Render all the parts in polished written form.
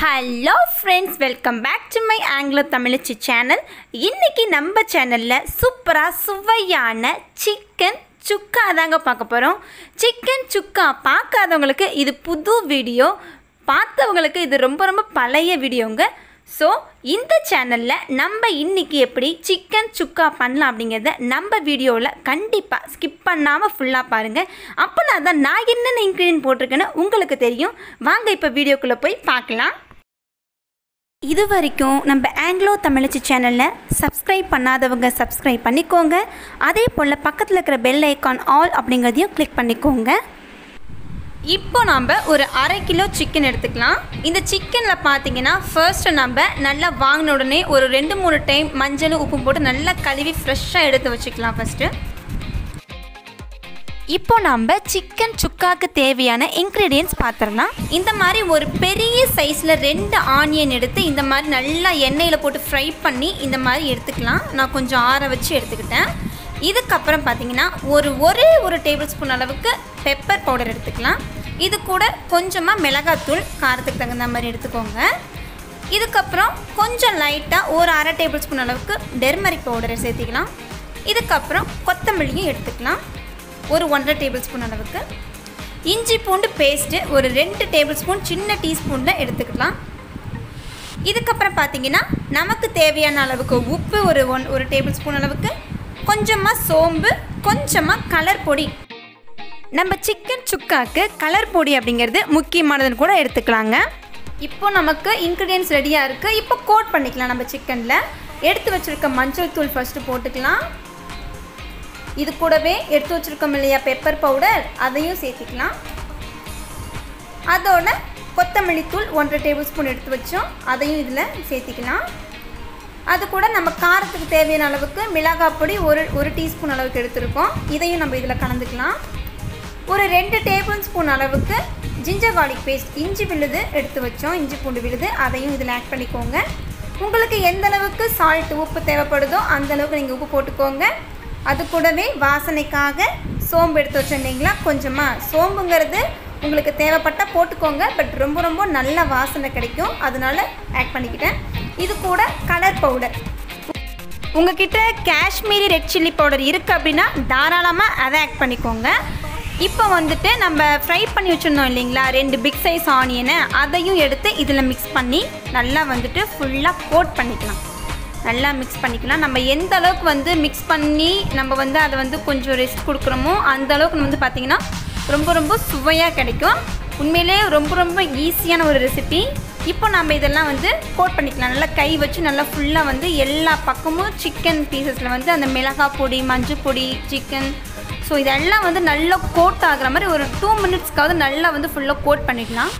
Hello friends, welcome back to my Anglo तमिलची channel. इनकी number channel super सुवैयाना chicken chukka दांग पार्க்க போறோம்। चिकन चुक्का பார்க்காதவங்களுக்கு இது புது வீடியோ, பார்த்தவங்களுக்கு இது ரொம்ப ரொம்ப பழைய வீடியோங்க। सो இந்த சேனல்ல நம்ம இன்னைக்கு எப்படி சிக்கன் சுக்கா பண்ணலாம் அப்படிங்கறத நம்ம வீடியோல கண்டிப்பா ஸ்கிப் பண்ணாம ஃபுல்லா பாருங்க। அப்பனாதான் நான் என்னென்ன இன்கிரிடியன்ட் போட்டுருக்கேன்னு உங்களுக்கு தெரியும்। வாங்க இப்ப வீடியோக்குள்ள போய் பார்க்கலாம்। इदुवरैक्कुम नम्म एंग्लो तमिलची चैनल सब्सक्राइब पण्णादवंगा सब्सक्राइब पण्णिक्कोंगा। अदे पोल पक्कत्तुल इरुक्किற बेल आइकॉन ऑल அப்படிங்கறதையும் क्लिक பண்ணிக்கோங்க। இப்போ நம்ம ஒரு அரை கிலோ சிக்கன் எடுத்துக்கலாம்। இந்த சிக்கன்ல பாத்தீங்கன்னா ஃபர்ஸ்ட் நம்ம நல்லா வாங்கின உடனே ஒரு 2-3 டைம் மஞ்சள் உப்பு போட்டு நல்லா கழுவி ஃப்ரெஷ்ஷா எடுத்து வச்சுக்கலாம்। ஃபர்ஸ்ட் இப்போ நம்ம சிக்கன் சுக்காக்கு தேவையான இன்கிரிடியன்ட்ஸ் பாத்திரலாம்। இந்த மாதிரி ஒரு பெரிய சைஸ்ல 2 ஆனியன் எடுத்து இந்த மாதிரி நல்லா எண்ணெயில போட்டு ஃப்ரை பண்ணி இந்த மாதிரி எடுத்துக்கலாம்। நான் கொஞ்சம் ஆற வச்சு எடுத்துக்கிட்டேன்। இதுக்கப்புறம் பாத்தீங்கன்னா ஒரே ஒரு டேபிள் ஸ்பூன் அளவுக்கு பெப்பர் பவுடர் எடுத்துக்கலாம்। இது கூட கொஞ்சமாக மிளகாத்தூள் காரத்துக்கு தகுந்த மாதிரி எடுத்துக்கோங்க। இதுக்கப்புறம் கொஞ்சம் லைட்டாக ஒரு அரை டேபிள் ஸ்பூன் அளவுக்கு டெர்மரிக் பவுடரை சேர்த்துக்கலாம்। இதுக்கப்புறம் கொத்தமல்லியும் எடுத்துக்கலாம், ஒரு 1.5 டேபிள் ஸ்பூன் அளவுக்கு இஞ்சி பூண்டு பேஸ்ட்டு ஒரு 2 டேபிள் ஸ்பூன் சின்ன டீஸ்பூனில் எடுத்துக்கலாம்। இதுக்கப்புறம் பார்த்திங்கன்னா நமக்கு தேவையான அளவுக்கு உப்பு ஒரு 1 டேபிள் ஸ்பூன் அளவுக்கு, கொஞ்சமாக சோம்பு, கொஞ்சமாக கலர் பொடி। நம்ம சிக்கன் சுக்காக்கு கலர் பொடி அப்படிங்கிறது முக்கியமானதுன்னு கூட எடுத்துக்கலாங்க। இப்போ நமக்கு இன்க்ரீடியன்ட்ஸ் ரெடியாக இருக்குது। இப்போ கோட் பண்ணிக்கலாம்। நம்ம சிக்கனில் எடுத்து வச்சுருக்க மஞ்சள் தூள் ஃபஸ்ட்டு போட்டுக்கலாம்। இது கூடவே எடுத்து வச்சுருக்கோம் இல்லையா பெப்பர் பவுடர், அதையும் சேர்த்துக்கலாம்। அதோட கொத்தமல்லி தூள் 1.5 டேபிள் ஸ்பூன் எடுத்து வச்சோம், அதையும் இதில் சேர்த்துக்கலாம்। அது கூட நம்ம காரத்துக்கு தேவையான அளவுக்கு மிளகாய் பொடி ஒரு டீஸ்பூன் அளவுக்கு எடுத்துருக்கோம், இதையும் நம்ம இதில் கலந்துக்கலாம்। ஒரு 2 டேபிள் ஸ்பூன் அளவுக்கு ஜிஞ்சர் கார்லிக் பேஸ்ட், இஞ்சி விழுது எடுத்து வச்சோம், இஞ்சி பூண்டு விழுது, அதையும் இதில் ஆட் பண்ணிக்கோங்க। உங்களுக்கு எந்த அளவுக்கு சால்ட் உப்பு தேவைப்படுதோ அந்த அளவுக்கு நீங்கள் உப்பு போட்டுக்கோங்க। அது கூடவே வாசனைக்காக சோம்பு எடுத்து வச்சுருந்தீங்களா கொஞ்சமாக, சோம்புங்கிறது உங்களுக்கு தேவைப்பட்டால் போட்டுக்கோங்க, பட் ரொம்ப ரொம்ப நல்ல வாசனை கிடைக்கும், அதனால் ஆட் பண்ணிக்கிட்டேன்। இது கூட கலர் பவுடர், உங்ககிட்ட காஷ்மீரி ரெட் சில்லி பவுடர் இருக்குது அப்படின்னா தாராளமாக அதை ஆட் பண்ணிக்கோங்க। இப்போ வந்துட்டு நம்ம ஃப்ரை பண்ணி வச்சுருந்தோம் இல்லைங்களா 2 பிக் சைஸ் ஆனியனை, அதையும் எடுத்து இதில் மிக்ஸ் பண்ணி நல்லா வந்துட்டு ஃபுல்லாக கோட் பண்ணிக்கலாம், நல்லா மிக்ஸ் பண்ணிக்கலாம்। நம்ம எந்த அளவுக்கு வந்து மிக்ஸ் பண்ணி நம்ம வந்து அதை வந்து கொஞ்சம் ரெஸ்ட் கொடுக்குறோமோ அந்த அளவுக்கு வந்து பார்த்திங்கன்னா ரொம்ப ரொம்ப சுவையாக கிடைக்கும்। உண்மையிலே ரொம்ப ரொம்ப ஈஸியான ஒரு ரெசிபி। இப்போ நம்ம இதெல்லாம் வந்து கோட் பண்ணிக்கலாம், நல்லா கை வச்சு நல்லா ஃபுல்லாக வந்து எல்லா பக்கமும் சிக்கன் பீசஸில் வந்து அந்த மிளகாய் பொடி, மஞ்சள் பொடி, சிக்கன், ஸோ இதெல்லாம் வந்து நல்லா கோட் ஆகிற மாதிரி ஒரு 2 மினிட்ஸ்க்காவது நல்லா வந்து ஃபுல்லாக கோட் பண்ணிக்கலாம்।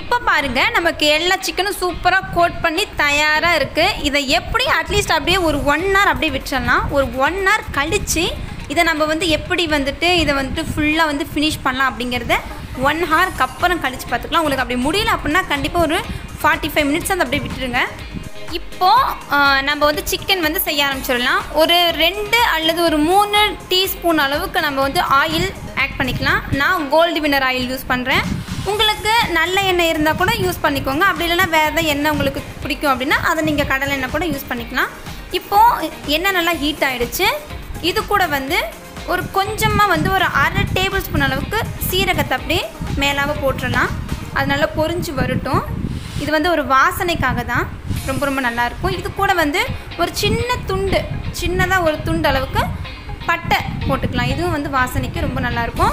இப்போ பாருங்கள், நமக்கு எல்லா சிக்கனும் சூப்பராக கோட் பண்ணி தயாராக இருக்குது। இதை எப்படி அட்லீஸ்ட் அப்படியே ஒரு 1 hour அப்படியே விட்டுறலாம்। ஒரு 1 hour கழித்து இதை நம்ம வந்து எப்படி வந்துட்டு இதை வந்துட்டு ஃபுல்லாக வந்து ஃபினிஷ் பண்ணலாம் அப்படிங்கிறத 1 hourக்கு அப்புறம் கழித்து பார்த்துக்கலாம்। உங்களுக்கு அப்படி முடியல அப்படின்னா கண்டிப்பாக ஒரு 45 minutes அந்த அப்படியே விட்டுருங்க। இப்போது நம்ம வந்து சிக்கன் வந்து செய்ய ஆரம்பிச்சிடலாம்। ஒரு 2 அல்லது 3 டீஸ்பூன் அளவுக்கு நம்ம வந்து ஆயில் ஆட் பண்ணிக்கலாம்। நான் கோல்டு வின்னர் ஆயில் யூஸ் பண்ணுறேன், உங்களுக்கு நல்ல எண்ணெய் இருந்தால் கூட யூஸ் பண்ணிக்கோங்க, அப்படி இல்லைன்னா வேறு எதாவது எண்ணெய் உங்களுக்கு பிடிக்கும் அப்படின்னா அதை நீங்கள் கடலை எண்ணெய் கூட யூஸ் பண்ணிக்கலாம்। இப்போது எண்ணெய் நல்லா ஹீட் ஆகிடுச்சு। இது கூட வந்து ஒரு கொஞ்சமாக வந்து ஒரு அரை டேபிள் ஸ்பூன் அளவுக்கு சீரகத்தை அப்படியே மேலாக போட்டுடலாம், அது நல்லா பொரிஞ்சு வரட்டும்। இது வந்து ஒரு வாசனைக்காக தான், ரொம்ப ரொம்ப நல்லாயிருக்கும்। இது கூட வந்து ஒரு சின்னதாக ஒரு துண்டு அளவுக்கு பட்டை போட்டுக்கலாம், இதுவும் வந்து வாசனைக்கு ரொம்ப நல்லாயிருக்கும்।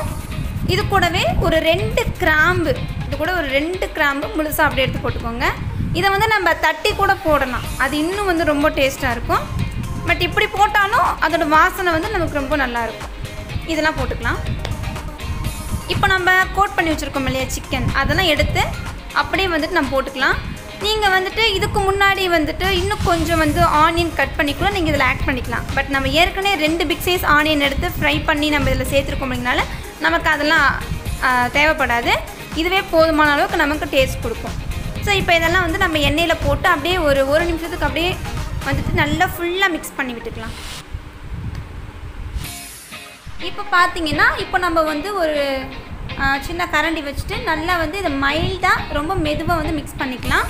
இது கூடவே ஒரு 2 கிராம்பு, இது கூட ஒரு 2 கிராம்பு முழுசாக அப்படியே எடுத்து போட்டுக்கோங்க। இதை வந்து நம்ம தட்டி கூட போடலாம், அது இன்னும் வந்து ரொம்ப டேஸ்ட்டாக இருக்கும், பட் இப்படி போட்டாலும் அதோடய வாசனை வந்து நமக்கு ரொம்ப நல்லாயிருக்கும், இதெல்லாம் போட்டுக்கலாம்। இப்போ நம்ம கோட் பண்ணி வச்சுருக்கோம் இல்லையா சிக்கன், அதெல்லாம் எடுத்து அப்படியே வந்துட்டு நம்ம போட்டுக்கலாம்। நீங்கள் வந்துட்டு இதுக்கு முன்னாடி வந்துட்டு இன்னும் கொஞ்சம் வந்து ஆனியன் கட் பண்ணி கூட நீங்கள் இதில் ஆட் பண்ணிக்கலாம், பட் நம்ம ஏற்கனவே 2 பிக் சைஸ் ஆனியன் எடுத்து ஃப்ரை பண்ணி நம்ம இதில் சேர்த்துருக்கோம் அப்படிங்கனால நமக்கு அதெல்லாம் தேவைப்படாது, இதுவே போதுமான அளவுக்கு நமக்கு டேஸ்ட் கொடுக்கும்। ஸோ இப்போ இதெல்லாம் வந்து நம்ம எண்ணெயில் போட்டு அப்படியே ஒரு 1 நிமிஷத்துக்கு அப்படியே வந்துட்டு நல்லா ஃபுல்லா mix பண்ணி விட்டுக்கலாம் இப்போ பாத்தீங்கன்னா இப்போ நம்ம வந்து ஒரு சின்ன கரண்டி வச்சிட்டு நல்லா வந்து இத மைல்டா ரொம்ப மெதுவா வந்து mix பண்ணிக்கலாம்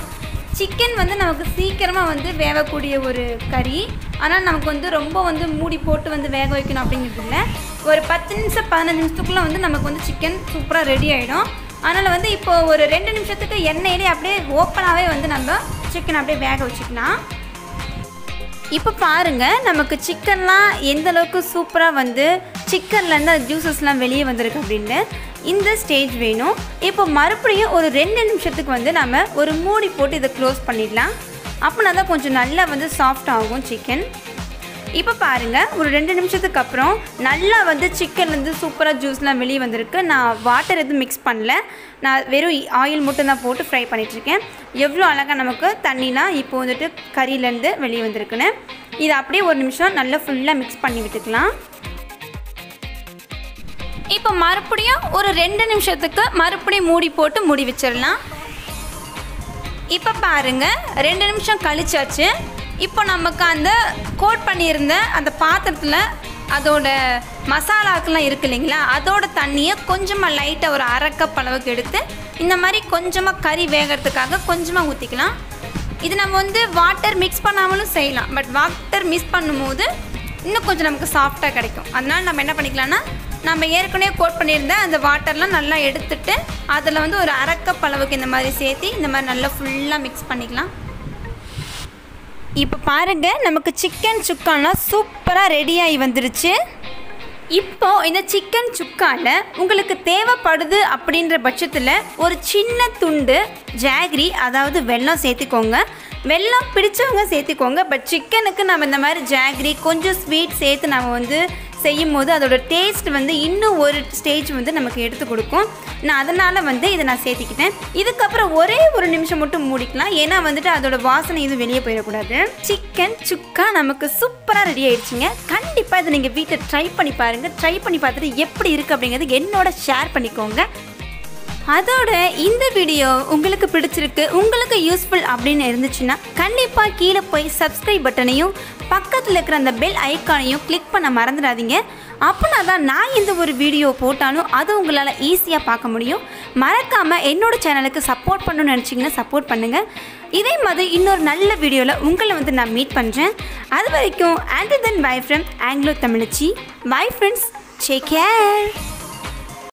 चिकन वो नमुक सीकरमा वो वेगकूर और करी आना नमक वो रोम मूड़ी वह वेग वो अभी और 10 निम्स 15 निम्स वो नमक वो चिकन सूपर रेडी आना वो इो रे निम्षे एण्डे अब ओपन वो नम्ब चिकन अब वेग वचिकला इं नमुक चिकन एंतु सूपर वो चिकन ज्यूसस्ल वे वह இந்த ஸ்டேஜ் வேணும் இப்போ மறுபடியும் ஒரு 2 நிமிஷத்துக்கு வந்து நாம ஒரு மூடி போட்டு இத க்ளோஸ் பண்ணிடலாம் அப்பனா தான் கொஞ்சம் நல்லா வந்து சாஃப்ட் ஆகும் chicken இப்போ பாருங்க ஒரு 2 நிமிஷத்துக்கு அப்புறம் நல்லா வந்து chicken வந்து சூப்பரா ஜூஸ்லாம் வெளிய வந்திருக்கு நான் வாட்டர் எதுவும் mix பண்ணல நான் வெறும் ஆயில் மட்டும் தான் போட்டு ஃப்ரை பண்ணிட்டு இருக்கேன் எவ்வளவு அழகா நமக்கு தண்ணினா இப்போ வந்துட்டு கறியில இருந்து வெளிய வந்திருக்குனே இது அப்படியே ஒரு நிமிஷம் நல்லா ஃபுல்லா mix பண்ணி விட்டுக்கலாம் இப்போ மறுபடியும் ஒரு 2 நிமிஷத்துக்கு மறுபடியும் மூடி போட்டு மூடி வச்சிரலாம் இப்போ பாருங்க 2 நிமிஷம் கழிச்சாச்சு இப்போ நமக்கு அந்த கோட் பண்ணி இருந்த அந்த பாத்திரத்துல அதோட மசாலாக்களெல்லாம் இருக்குல்ல அதோட தண்ணியை கொஞ்சமா லைட்டா ஒரு அரை கப் அளவுக்கு எடுத்து இந்த மாதிரி கொஞ்சமா கறி வேகிறதுக்காக கொஞ்சமா ஊத்திக்கலாம் இது நம்ம வந்து வாட்டர் mix பண்ணாமலும் செய்யலாம் பட் வாட்டர் mix பண்ணும்போது இன்னும் கொஞ்சம் நமக்கு சாஃப்ட்டா கிடைக்கும் அதனால நம்ம என்ன பண்ணிக்கலாம்னா नाम ஏற்கனவே கோட் பண்ணிருந்த அந்த வாட்டர்லாம் நல்லா எடுத்துட்டு அதல வந்து ஒரு அரை கப் அளவுக்கு இந்த மாதிரி சேர்த்து இந்த மாதிரி நல்லா ஃபுல்லா mix பண்ணிக்கலாம் இப்போ பாருங்க நமக்கு chicken சுக்கானா சூப்பரா ரெடி ஆயி வந்திருச்சு இப்போ இந்த chicken சுக்கால உங்களுக்கு தேவைப்படுது அப்படிங்கற பட்சத்துல ஒரு சின்ன துண்டு ஜாகரி அதாவது வெல்லம் சேர்த்துக்கோங்க வெல்லம் பிடிச்சவங்க சேர்த்துக்கோங்க பட் chicken-க்கு நாம இந்த மாதிரி ஜாகரி கொஞ்சம் ஸ்வீட் சேர்த்து நாம வந்து செய்யும்போது அதோட டேஸ்ட் வந்து இன்னும் ஒரு ஸ்டேஜ் வந்து நமக்கு எடுத்து கொடுக்கும் நான் அதனால வந்து இத நான் சேர்த்துக்கிட்டேன் இதுக்கு அப்புறம் ஒரே ஒரு நிமிஷம் மட்டும் மூடிக்கலாம் ஏனா வந்துட்டு அதோட வாசனை இது வெளிய போயிர கூடாது சிக்கன் சுக்கா நமக்கு சூப்பரா ரெடி ஆயிடுச்சுங்க கண்டிப்பா இத நீங்க வீட்ல ட்ரை பண்ணி பாருங்க ட்ரை பண்ணி பார்த்துட்டு எப்படி இருக்கு அப்படிங்கறது என்னோட ஷேர் பண்ணிக்கோங்க அதோட இந்த வீடியோ உங்களுக்கு பிடிச்சிருக்கு உங்களுக்கு யூஸ்ஃபுல் அப்படினு இருந்துச்சுனா கண்டிப்பா கீழ போய் சப்ஸ்கிரைப் பட்டனையும் பக்கத்துல இருக்கிற அந்த பெல் ஐகானையும் கிளிக் பண்ண மறந்துடாதீங்க அப்பனா தான் நான் இந்த ஒரு வீடியோ போட்டாலும் அது உங்களால ஈஸியா பார்க்க முடியும் மறக்காம என்னோட சேனலுக்கு சப்போர்ட் பண்ணனும் நினைச்சீங்கன்னா சப்போர்ட் பண்ணுங்க இதே மாதிரி இன்னொரு நல்ல வீடியோல உங்களை வந்து நான் மீட் பண்றேன் அதுவரைக்கும் until then bye from Anglo Thamizhachi bye friends take care